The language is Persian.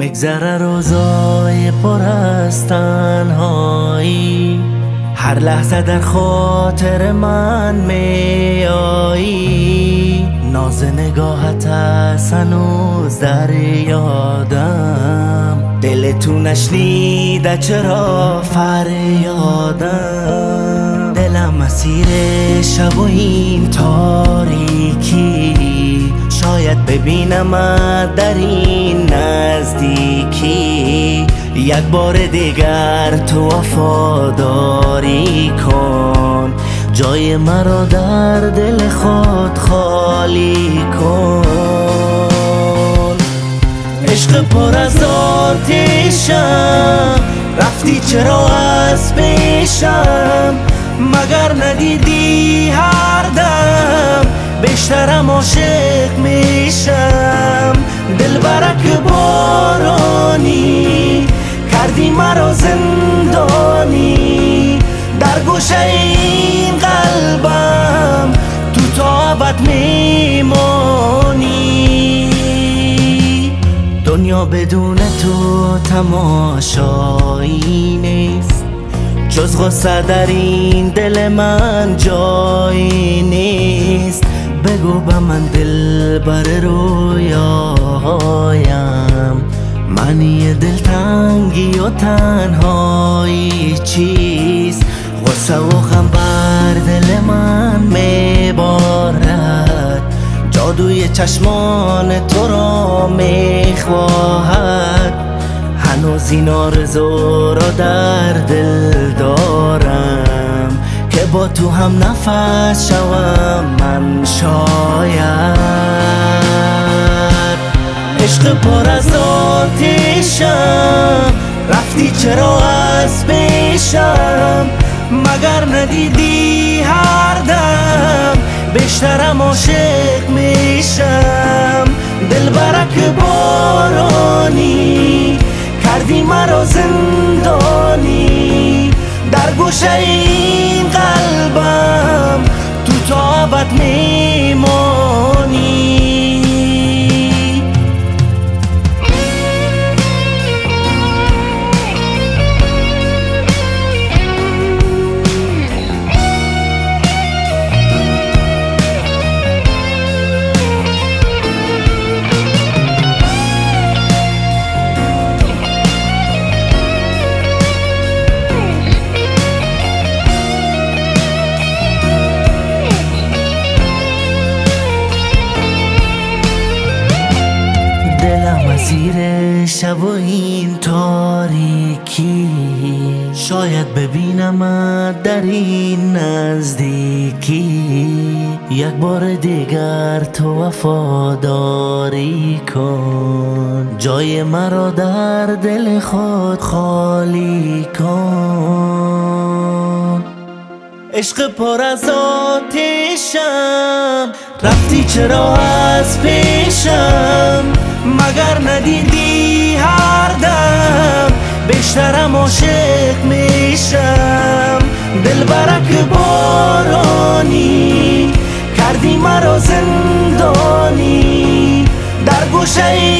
میگذره روزای پر از تنهایی، هر لحظه در خاطر من میایی. ناز نگاهت از هنوز در یادم، دلتو نشنیده چرا فریادم. دلم مسیر شب و این تاریکی، شاید ببینمت در این نزدیکی. یک بار دیگر تو وفاداری کن، جای مرا در دل خود خالی کن. عشق پر از آتشم، رفتی چرا از پیشم؟ مگر ندیدی هر دم بیشترم عاشق میشم؟ دل برک بارانی کردی مرا زندانی، در گوشه این قلبم تو تا ابد میمانی. دنیا بدون تو تماشایی نیست، جز غصه در این دل من جایی نیست. بگو به من دل بر رویاهایم، معنی دلتنگی و تنهایی چیست؟ غصه و غم بر دل من میبارد، جادوی چشمان تو را میخواهد. هنوز این آرزو را در دل دارم که با تو هم نفس شوم من شاید. عشق پر از آتشم، رفتی چرا از پیشم؟ مگر ندیدی هر دم بیشترم عاشق میشم؟ دل برک بارانی کردی مرا زندانی، در گوشه این قلبم تو تا ابد میمانی. زیر شب و این تاریکی، شاید ببینمت در این نزدیکی. یک بار دیگر تو وفاداری کن، جای مرا در دل خود خالی کن. عشق پر از آتشم، رفتی چرا از پیشم؟ مگر ندیدی هر دم بیشترم عاشق میشم؟ دل برک بارانی کردی مرا زندانی، در گوشه